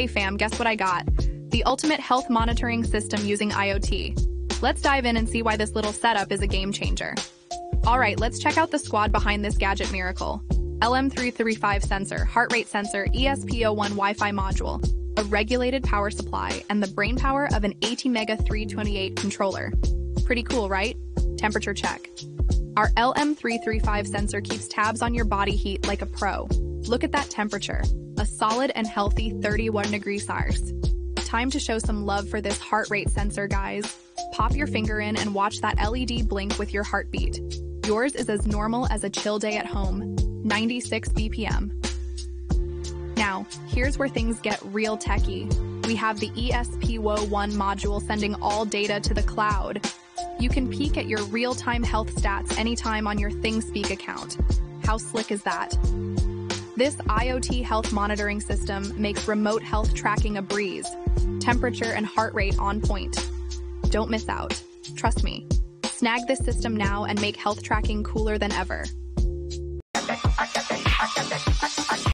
Hey fam, guess what I got? The ultimate health monitoring system using IoT. Let's dive in and see why this little setup is a game changer. Alright, let's check out the squad behind this gadget miracle. LM335 sensor, heart rate sensor, ESP01 Wi-Fi module, a regulated power supply, and the brain power of an ATmega328 controller. Pretty cool, right? Temperature check. Our LM335 sensor keeps tabs on your body heat like a pro. Look at that temperature, a solid and healthy 31 degrees Celsius. Time to show some love for this heart rate sensor, guys. Pop your finger in and watch that LED blink with your heartbeat. Yours is as normal as a chill day at home, 96 BPM. Now, here's where things get real techie. We have the ESP01 module sending all data to the cloud. You can peek at your real-time health stats anytime on your ThingSpeak account. How slick is that? This IoT health monitoring system makes remote health tracking a breeze. Temperature and heart rate on point. Don't miss out. Trust me. Snag this system now and make health tracking cooler than ever.